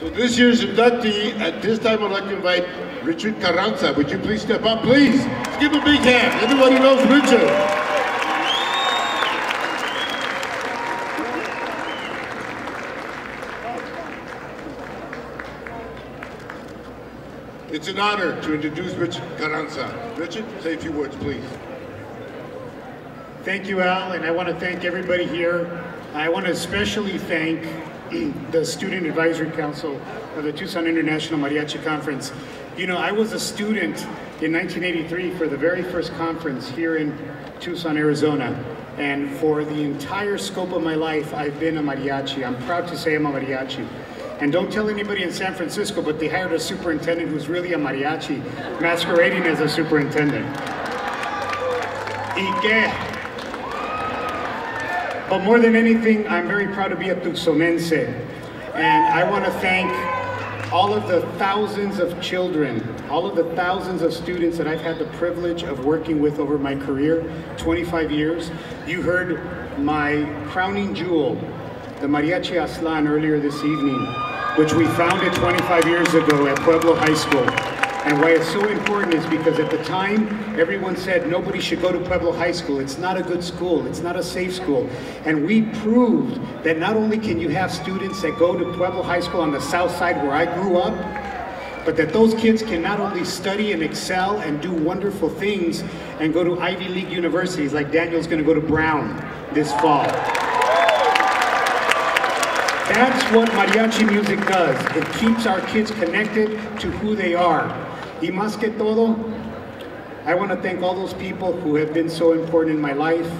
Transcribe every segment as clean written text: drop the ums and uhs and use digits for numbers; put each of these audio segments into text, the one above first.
So this year's inductee, at this time I'd like to invite Richard Carranza. Would you please step up, please? Let's give him a big hand. Everybody knows Richard. It's an honor to introduce Richard Carranza. Richard, say a few words, please. Thank you, Al, and I want to thank everybody here. I want to especially thank the Student Advisory Council of the Tucson International Mariachi Conference. You know, I was a student in 1983 for the very first conference here in Tucson, Arizona. And for the entire scope of my life, I've been a mariachi. I'm proud to say I'm a mariachi. And don't tell anybody in San Francisco, but they hired a superintendent who's really a mariachi, masquerading as a superintendent. But more than anything, I'm very proud to be a Tucsonense. And I want to thank all of the thousands of children, all of the thousands of students that I've had the privilege of working with over my career, 25 years. You heard my crowning jewel, the Mariachi Aztlan, earlier this evening, which we founded 25 years ago at Pueblo High School. And why it's so important is because at the time, everyone said nobody should go to Pueblo High School. It's not a good school. It's not a safe school. And we proved that not only can you have students that go to Pueblo High School on the south side where I grew up, but that those kids can not only study and excel and do wonderful things and go to Ivy League universities, like Daniel's going to go to Brown this fall. That's what mariachi music does. It keeps our kids connected to who they are. Y más que todo, I want to thank all those people who have been so important in my life,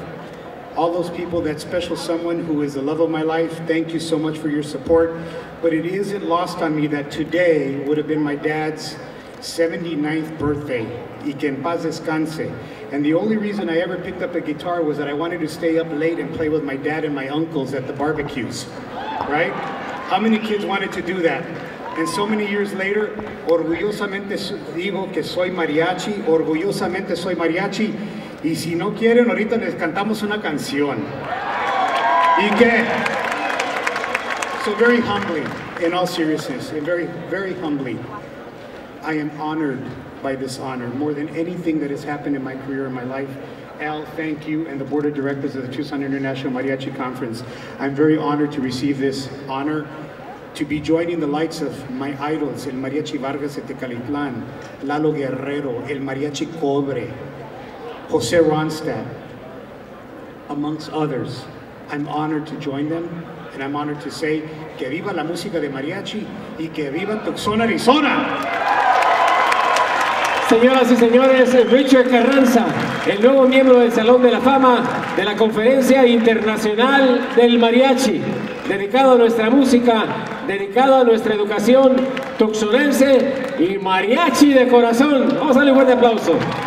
all those people, that special someone who is the love of my life. Thank you so much for your support. But it isn't lost on me that today would have been my dad's 79th birthday. Y que en paz descanse. And the only reason I ever picked up a guitar was that I wanted to stay up late and play with my dad and my uncles at the barbecues, right? How many kids wanted to do that? And so many years later, orgullosamente digo que soy mariachi, orgullosamente soy mariachi, y si no quieren, ahorita les cantamos una canción. ¿Y qué? So very humbly, in all seriousness, and very, very humbly, I am honored by this honor, more than anything that has happened in my career, in my life. Al, thank you, and the Board of Directors of the Tucson International Mariachi Conference. I'm very honored to receive this honor, to be joining the likes of my idols, El Mariachi Vargas de Tecalitlán, Lalo Guerrero, El Mariachi Cobre, José Ronstadt, amongst others. I'm honored to join them, and I'm honored to say, que viva la música de mariachi, y que viva Tucson, Arizona! Señoras y señores, Richard Carranza, el nuevo miembro del Salón de la Fama de la Conferencia Internacional del Mariachi, dedicado a nuestra música, dedicado a nuestra educación tucsonense y mariachi de corazón. Vamos a darle un fuerte aplauso.